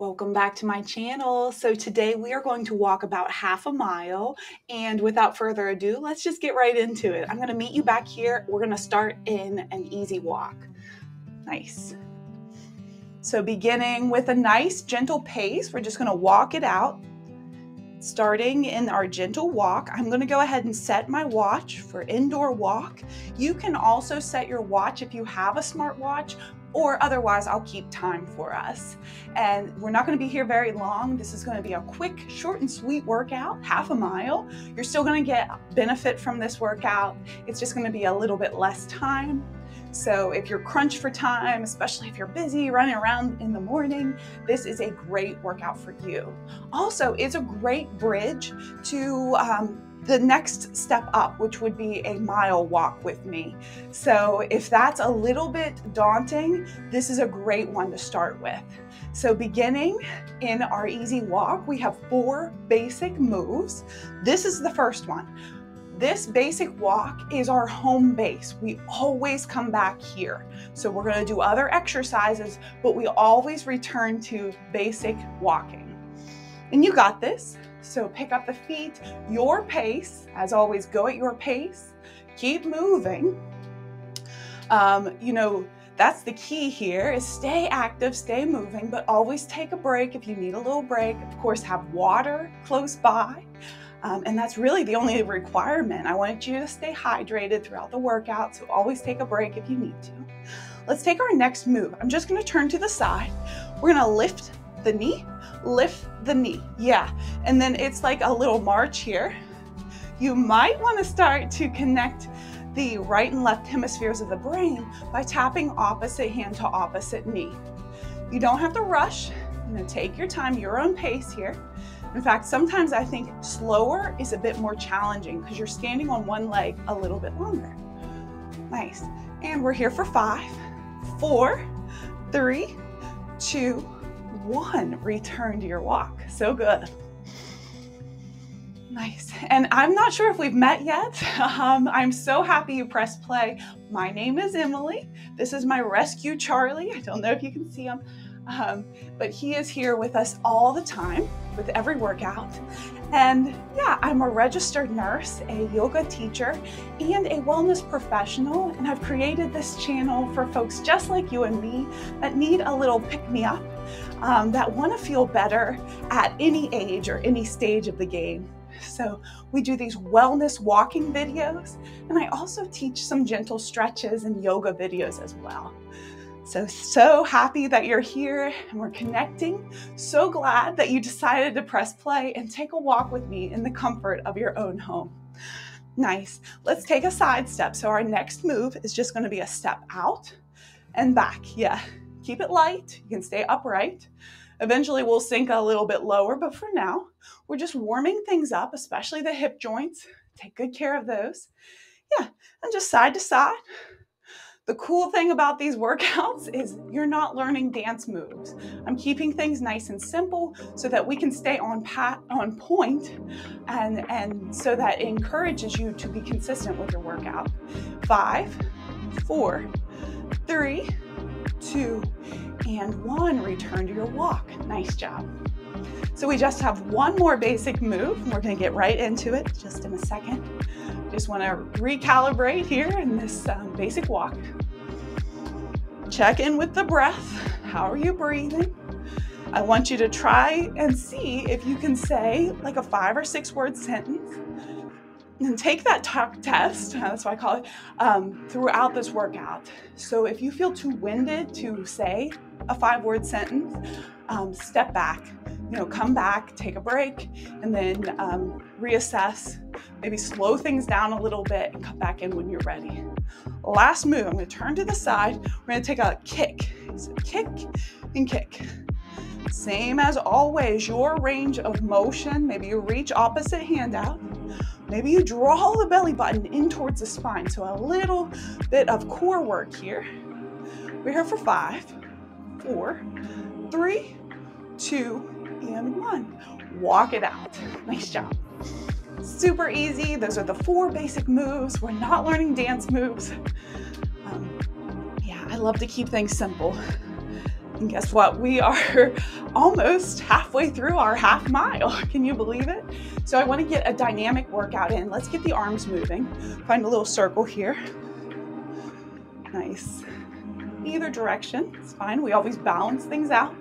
Welcome back to my channel. So today we are going to walk about half a mile, and without further ado, let's just get right into it. I'm going to meet you back here. We're going to start in an easy walk. Nice. So beginning with a nice gentle pace, we're just going to walk it out. Starting in our gentle walk, I'm going to go ahead and set my watch for indoor walk. You can also set your watch if you have a smartwatch, or otherwise I'll keep time for us. And we're not going to be here very long. This is going to be a quick, short and sweet workout, half a mile. You're still going to get benefit from this workout. It's just going to be a little bit less time. So if you're crunched for time, especially if you're busy running around in the morning, this is a great workout for you. Also, it's a great bridge to the next step up, which would be a mile walk with me. So if that's a little bit daunting, this is a great one to start with. So beginning in our easy walk, we have four basic moves. This is the first one. This basic walk is our home base. We always come back here. So we're going to do other exercises, but we always return to basic walking. And you got this. So pick up the feet, your pace. As always, go at your pace. Keep moving. That's the key here, is stay active, stay moving, but always take a break if you need a little break. Of course, have water close by. And that's really the only requirement. I want you to stay hydrated throughout the workout, so always take a break if you need to. Let's take our next move. I'm just going to turn to the side. We're going to lift the knee, lift the knee. Yeah, and then it's like a little march here. You might want to start to connect the right and left hemispheres of the brain by tapping opposite hand to opposite knee. You don't have to rush. You know, take your time, your own pace here. In fact, sometimes I think slower is a bit more challenging because you're standing on one leg a little bit longer. Nice. And we're here for 5, 4, 3, 2, 1. Return to your walk. So good. Nice. And I'm not sure if we've met yet. I'm so happy you pressed play. My name is Emily. This is my rescue, Charlie. I don't know if you can see him. But he is here with us all the time with every workout. And yeah, I'm a registered nurse, a yoga teacher, and a wellness professional. And I've created this channel for folks just like you and me that need a little pick-me-up, that want to feel better at any age or any stage of the game. So we do these wellness walking videos, and I also teach some gentle stretches and yoga videos as well. So happy that you're here and we're connecting. So glad that you decided to press play and take a walk with me in the comfort of your own home. Nice. Let's take a side step. So our next move is just going to be a step out and back. Yeah. Keep it light. You can stay upright. Eventually we'll sink a little bit lower, but for now, we're just warming things up, especially the hip joints. Take good care of those. Yeah. And just side to side. The cool thing about these workouts is you're not learning dance moves. I'm keeping things nice and simple so that we can stay on point and so that it encourages you to be consistent with your workout. 5, 4, 3, 2, and 1. Return to your walk. Nice job. So we just have one more basic move. We're going to get right into it just in a second. Just want to recalibrate here in this basic walk. Check in with the breath. How are you breathing? I want you to try and see if you can say like a 5 or 6 word sentence, and take that talk test, that's what I call it, throughout this workout. So if you feel too winded to say a 5-word sentence, step back, come back, take a break, and then reassess, maybe slow things down a little bit and come back in when you're ready. Last move, I'm going to turn to the side. We're going to take a kick, so kick and kick. Same as always, your range of motion. Maybe you reach opposite hand out. Maybe you draw the belly button in towards the spine. So a little bit of core work here. We're here for 5, 4, 3, 2, and 1. Walk it out. Nice job. Super easy. Those are the four basic moves. We're not learning dance moves. Yeah, I love to keep things simple. And guess what? We are almost halfway through our half mile. Can you believe it? So I want to get a dynamic workout in. Let's get the arms moving. Find a little circle here. Nice. Either direction, it's fine. We always balance things out.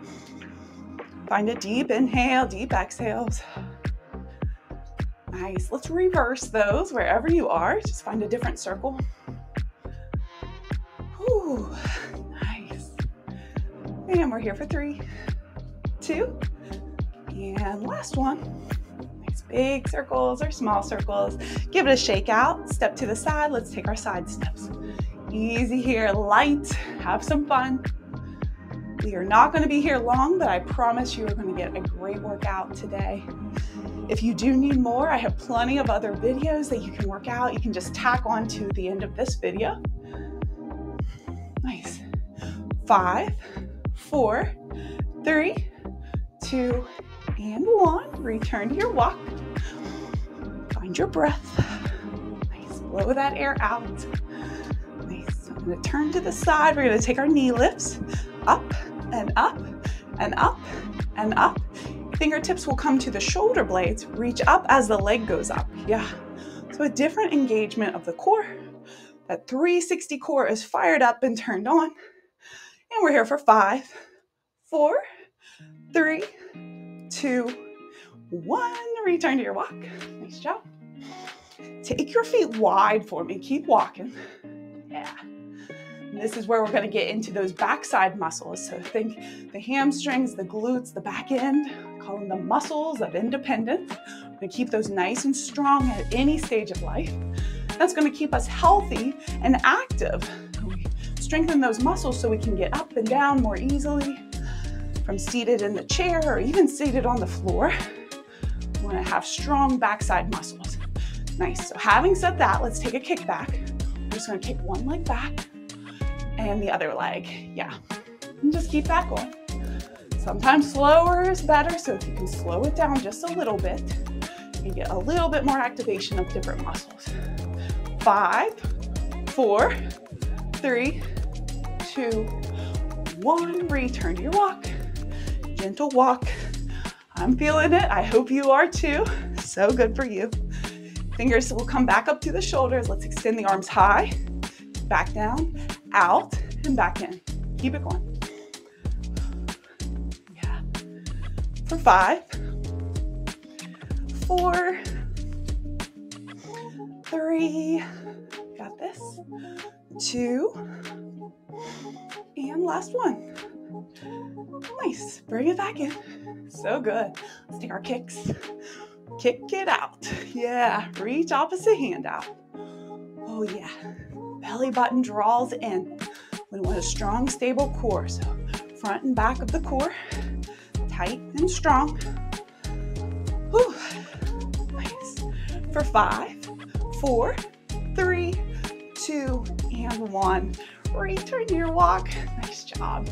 Find a deep inhale, deep exhales. Nice. Let's reverse those wherever you are. Just find a different circle. Whew. Nice. And we're here for 3, 2, and last one. Nice big circles or small circles. Give it a shake out. Step to the side. Let's take our side steps. Easy here, light. Have some fun. We are not going to be here long, but I promise you are going to get a great workout today. If you do need more, I have plenty of other videos that you can work out. You can just tack on to the end of this video. Nice. 5, 4, 3, 2, and 1. Return to your walk. Find your breath. Nice. Blow that air out. Nice. I'm going to turn to the side. We're going to take our knee lifts up and up and up and up. Fingertips will come to the shoulder blades. Reach up as the leg goes up. Yeah. So a different engagement of the core. That 360 core is fired up and turned on. And we're here for 5, 4, 3, 2, 1. Return to your walk. Nice job. Take your feet wide for me. Keep walking. Yeah. And this is where we're going to get into those backside muscles. So think the hamstrings, the glutes, the back end. Call them the muscles of independence. We're going to keep those nice and strong at any stage of life. That's going to keep us healthy and active. We strengthen those muscles so we can get up and down more easily from seated in the chair or even seated on the floor. We want to have strong backside muscles. Nice. So having said that, let's take a kickback. We're just going to kick one leg back and the other leg. Yeah. And just keep that going. Sometimes slower is better. So if you can slow it down just a little bit, you get a little bit more activation of different muscles. 5, 4, 3, 2, 1. Return to your walk. Gentle walk. I'm feeling it. I hope you are too. So good for you. Fingers will come back up to the shoulders. Let's extend the arms high, back down, out, and back in. Keep it going. Yeah. For 5, 4, 3, got this, 2, and last one. Nice, bring it back in. So good. Let's take our kicks. Kick it out. Yeah, reach opposite hand out. Oh yeah, belly button draws in. We want a strong, stable core. So front and back of the core, tight and strong. Whew. Nice. For 5, 4, 3, 2, and 1. Return to your walk. Nice job.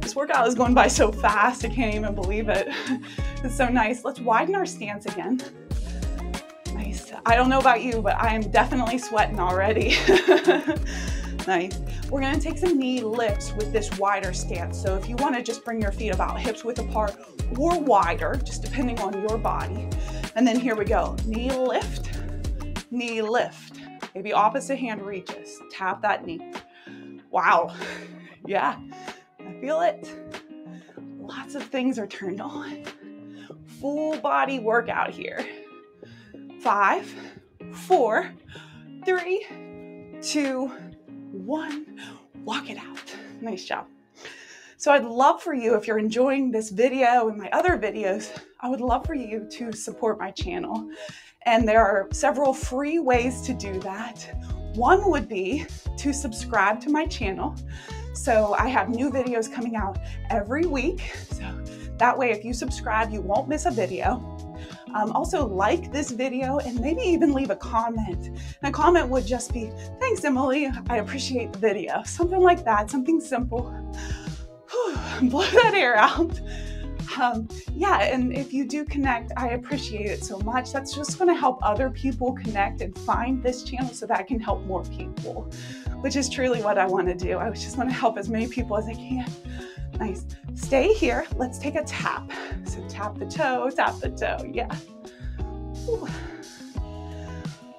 This workout is going by so fast, I can't even believe it. It's so nice. Let's widen our stance again. Nice. I don't know about you, but I am definitely sweating already. Nice. We're going to take some knee lifts with this wider stance. So if you want to just bring your feet about hips width apart or wider, just depending on your body. And then here we go. Knee lift, knee lift. Maybe opposite hand reaches. Tap that knee. Wow. Yeah. I feel it. Lots of things are turned on. Full body workout here. 5, 4, 3, 2, 1. Walk it out. Nice job. So I'd love for you, if you're enjoying this video and my other videos, I would love for you to support my channel. And there are several free ways to do that. One would be to subscribe to my channel. So I have new videos coming out every week. So that way, if you subscribe, you won't miss a video. Also like this video and maybe even leave a comment. And a comment would just be, thanks, Emily, I appreciate the video. Something like that, something simple. Whew, blow that air out. Yeah, and if you do connect, I appreciate it so much. That's just going to help other people connect and find this channel so that I can help more people, which is truly what I want to do. I just want to help as many people as I can. Nice. Stay here. Let's take a tap. So tap the toe, tap the toe. Yeah. Ooh.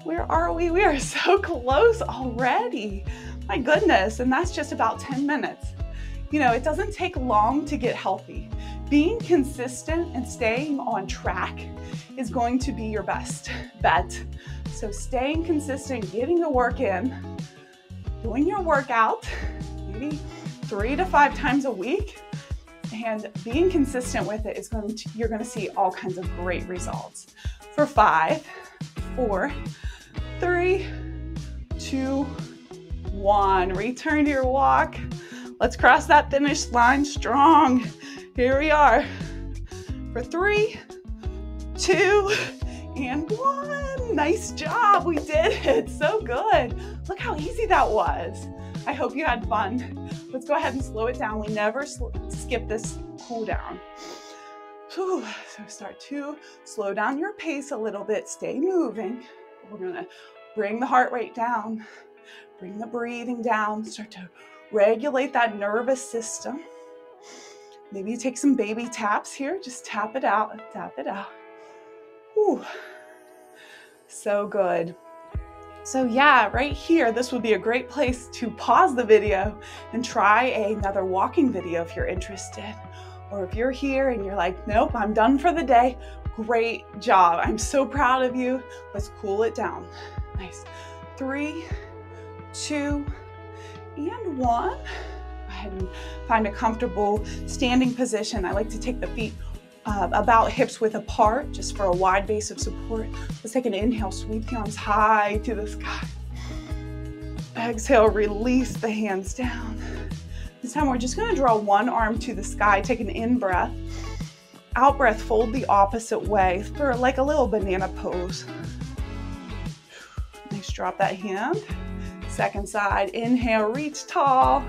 Where are we? We are so close already. My goodness. And that's just about 10 minutes. You know, it doesn't take long to get healthy. Being consistent and staying on track is going to be your best bet. So staying consistent, getting the work in, doing your workout, maybe 3 to 5 times a week, and being consistent with it is going to, you're going to see all kinds of great results. For 5, 4, 3, 2, 1, return to your walk. Let's cross that finish line strong. Here we are. For 3, 2, and 1. Nice job. We did it. So good. Look how easy that was. I hope you had fun. Let's go ahead and slow it down. We never skip this cool down. Whew. So start to slow down your pace a little bit. Stay moving. We're going to bring the heart rate down. Bring the breathing down. Start to regulate that nervous system. Maybe you take some baby taps here. Just tap it out. Tap it out. Ooh, so good. So yeah, right here, this would be a great place to pause the video and try another walking video if you're interested. Or if you're here and you're like, nope, I'm done for the day. Great job. I'm so proud of you. Let's cool it down. Nice. 3, 2, and 1. Go ahead and find a comfortable standing position. I like to take the feet about hips width apart, just for a wide base of support. Let's take an inhale, sweep the arms high to the sky. Exhale, release the hands down. This time we're just going to draw one arm to the sky, take an in-breath. Out-breath, fold the opposite way for like a little banana pose. Nice, drop that hand. Second side, inhale, reach tall.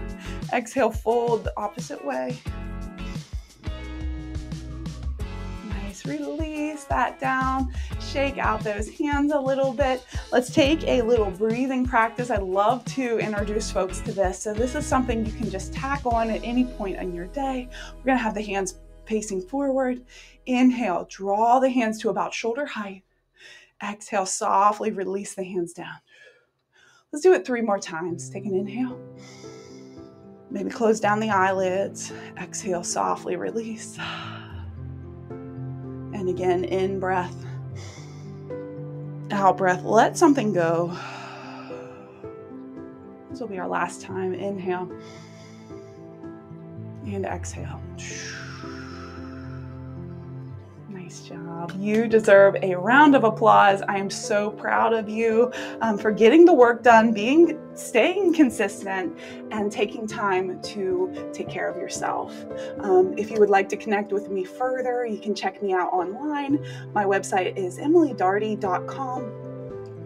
Exhale, fold the opposite way. Release that down. Shake out those hands a little bit. Let's take a little breathing practice. I love to introduce folks to this. So this is something you can just tack on at any point in your day. We're going to have the hands facing forward. Inhale, draw the hands to about shoulder height. Exhale, softly release the hands down. Let's do it 3 more times. Take an inhale. Maybe close down the eyelids. Exhale, softly release. And again, in breath, out breath, let something go. This will be our last time. Inhale and exhale. Nice job. You deserve a round of applause. I am so proud of you for getting the work done, staying consistent, and taking time to take care of yourself. If you would like to connect with me further, you can check me out online. My website is emilydaugherty.com.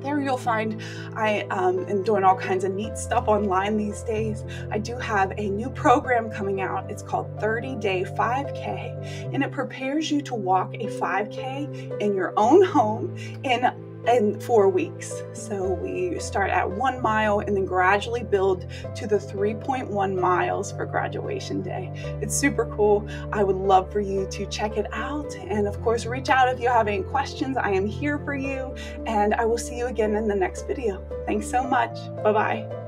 There you'll find I am doing all kinds of neat stuff online these days. I do have a new program coming out. It's called 30 Day 5K, and it prepares you to walk a 5K in your own home in 4 weeks. So we start at 1 mile and then gradually build to the 3.1 miles for graduation day. It's super cool. I would love for you to check it out. And of course, reach out if you have any questions. I am here for you, and I will see you again in the next video. Thanks so much. Bye-bye.